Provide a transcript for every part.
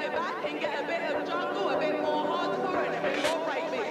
go back and get a bit of jungle, a bit more hardcore and a bit more breakbeat.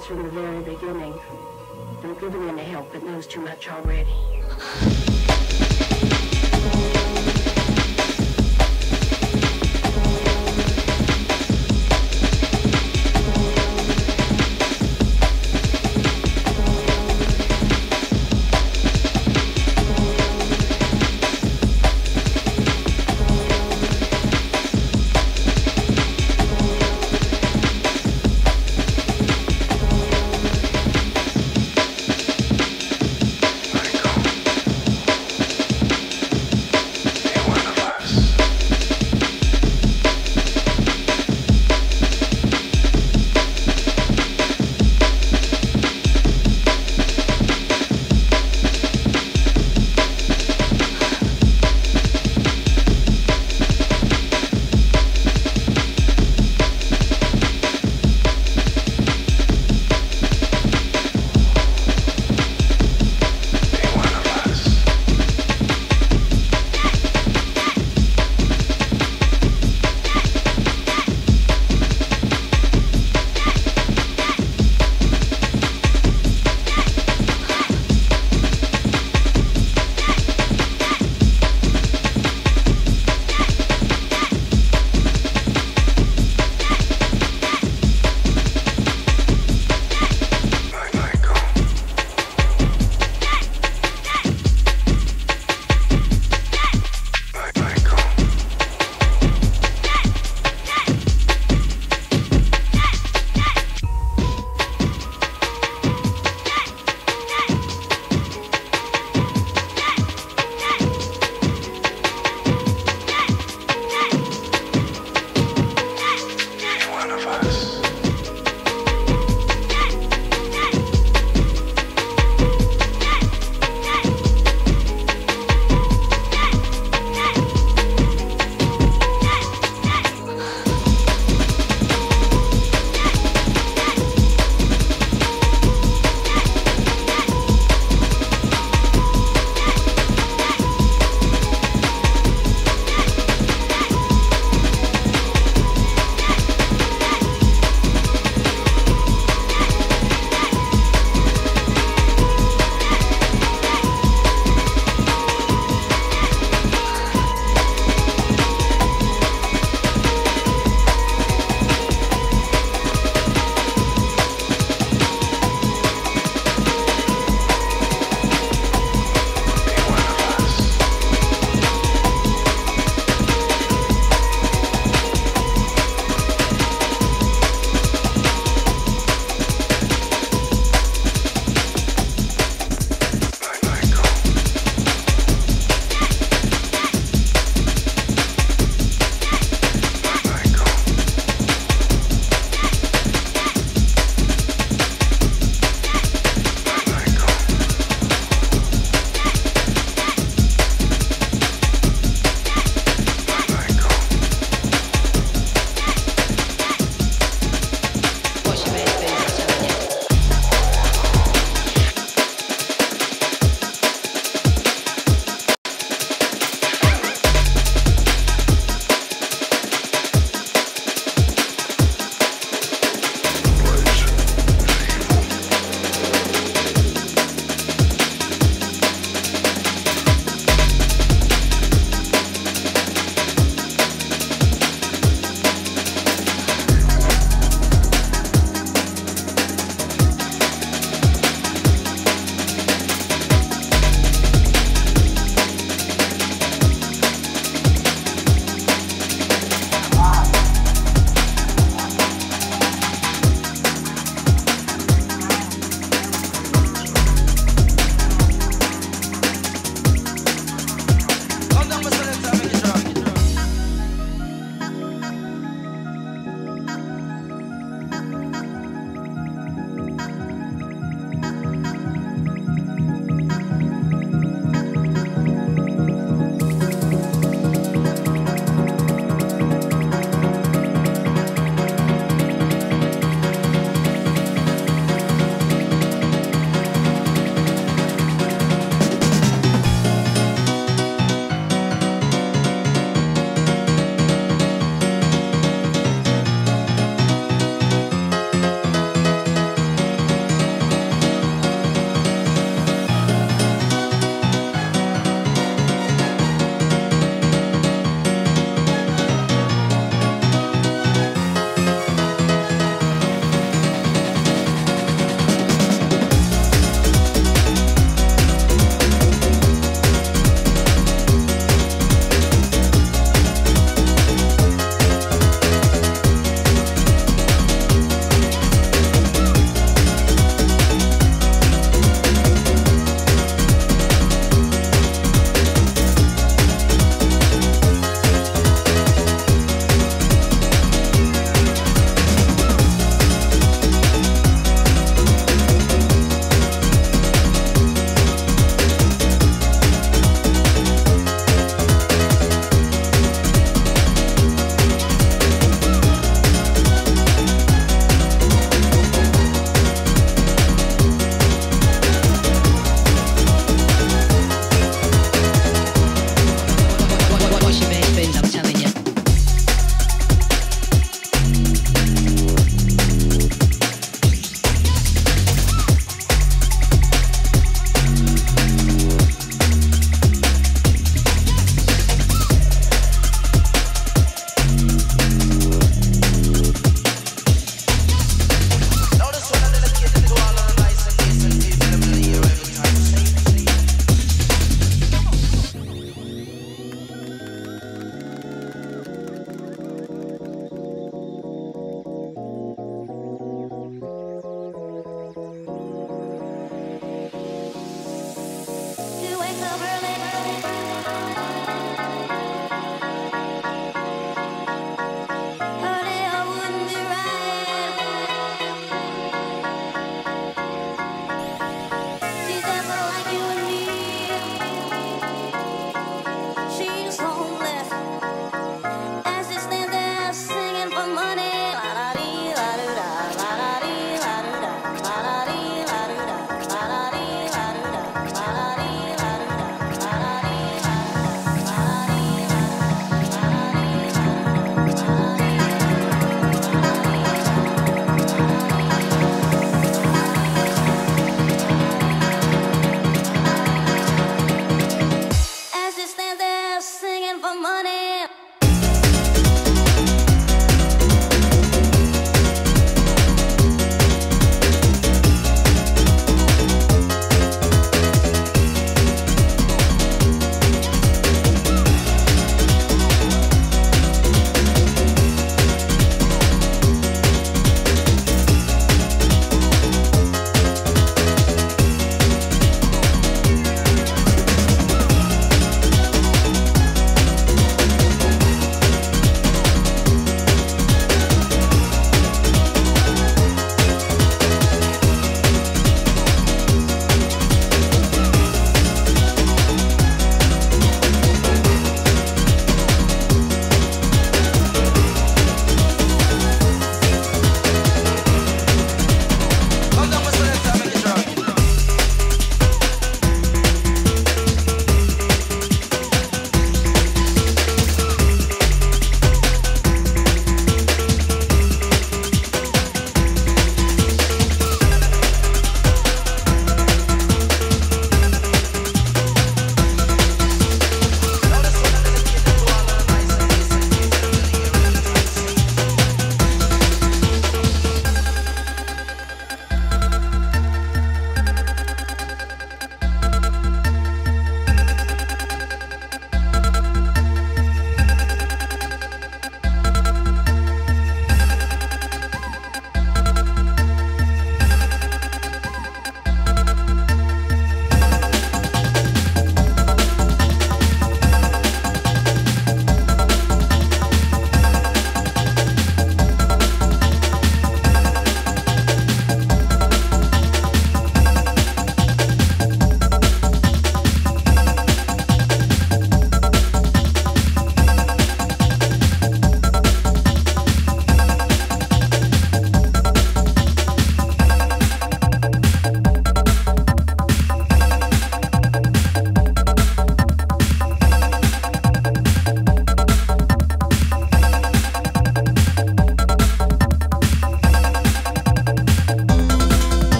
was from the very beginning. Don't give it any help, it knows too much already.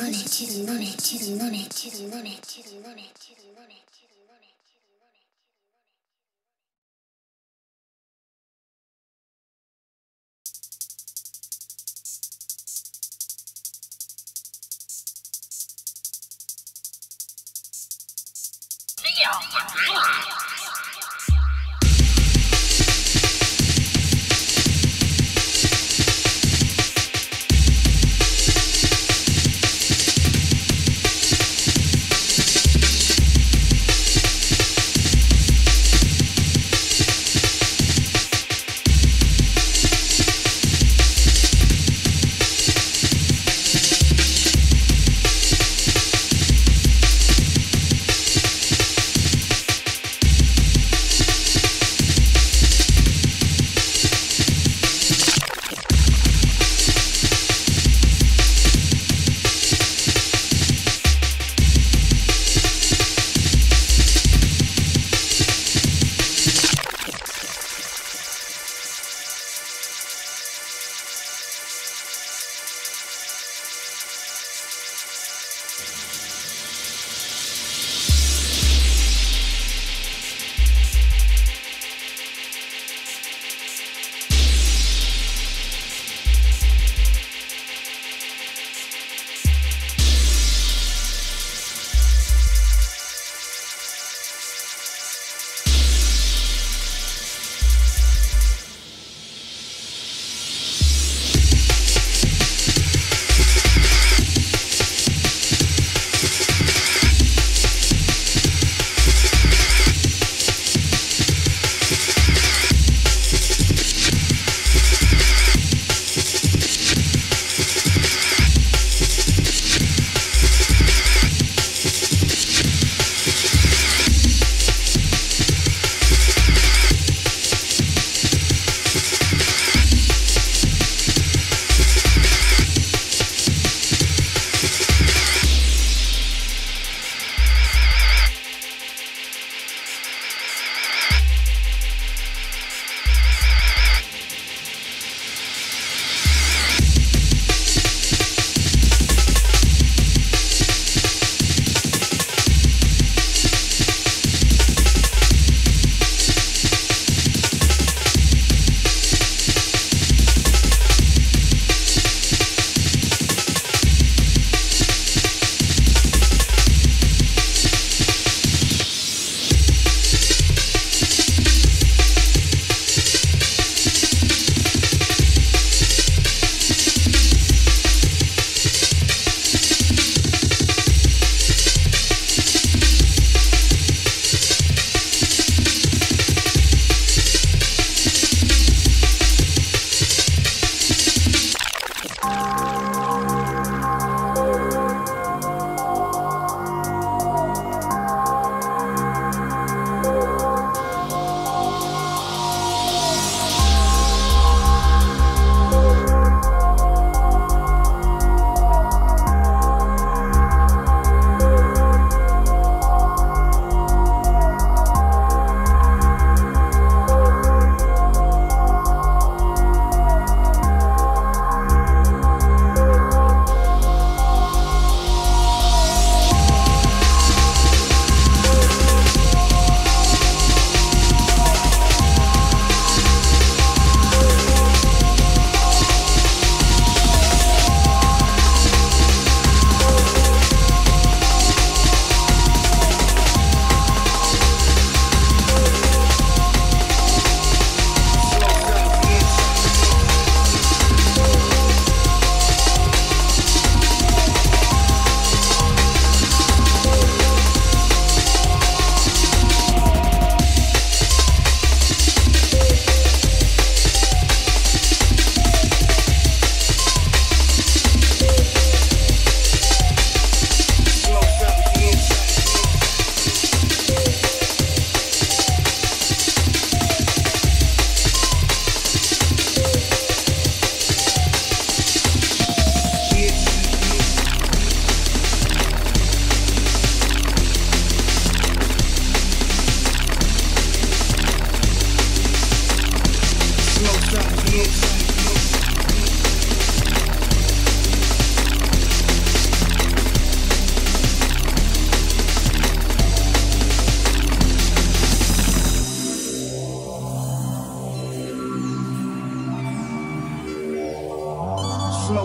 Feel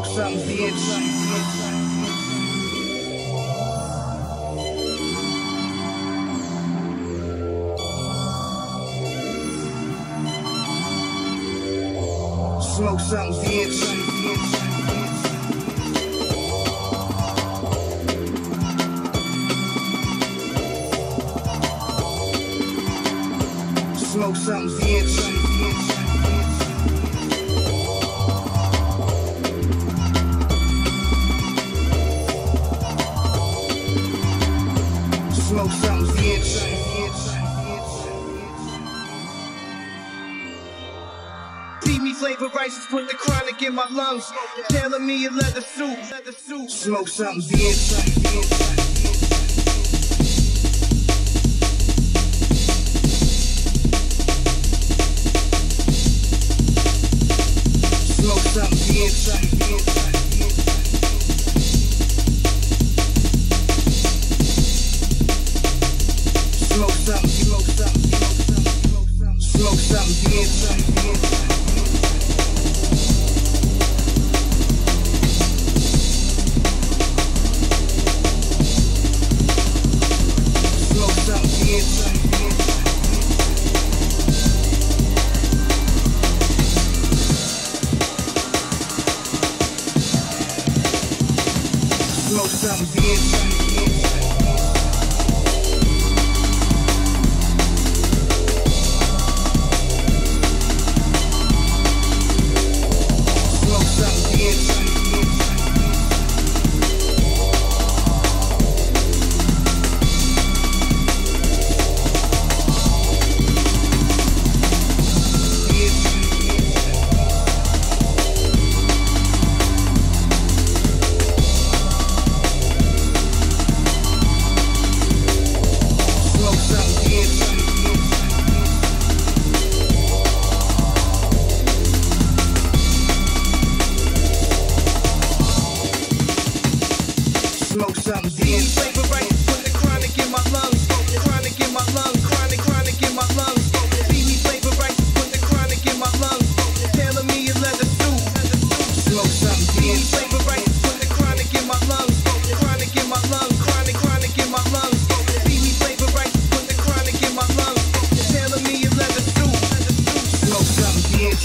smoke something, bitch. Smoke something, bitch. Smoke something, bitch. Smoke something, bitch. Flavor rices, put the chronic in my lungs. Tailor me a leather suit. Smoke something, bitch. Smoke something, bitch. Smoke something, smoke something, bitch. Flavor rice, put the chronic in my lungs. Chronic in my lungs. Chronic in my lungs. See me flavor rice, put the chronic in my lungs. Tailor me a leather suit. Smoke something, bitch. Flavor rice, put the chronic in my lungs. Chronic in my lungs. Chronic in my lungs. See me flavor rice, put the chronic in my lungs. Tailor me a leather suit. Smoke something, bitch.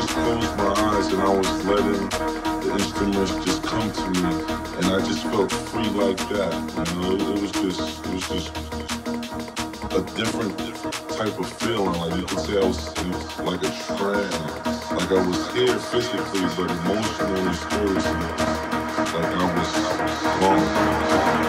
just closed my eyes and I was letting the instruments just come to me, and I just felt free like that. You know, it was just a different type of feeling. Like you could say it was like a trance. Like I was here physically, but emotionally, spiritually, like I was gone.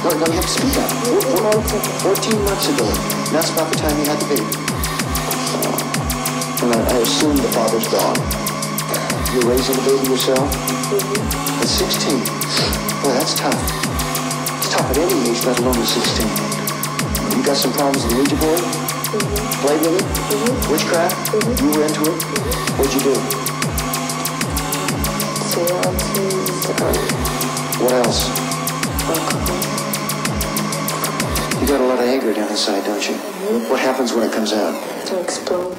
No, you have to speak up. 14 months ago, and that's about the time you had the baby. And I assume the father's gone. You're raising the baby yourself? At 16. Boy, that's tough. It's tough at any age, let alone at 16. You got some problems in the Ouija board? Played with it? Witchcraft? You were into it? What'd you do? What else? Alcohol. You got a lot of anger down inside, don't you? Mm-hmm. What happens when it comes out? It'll explode.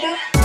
better.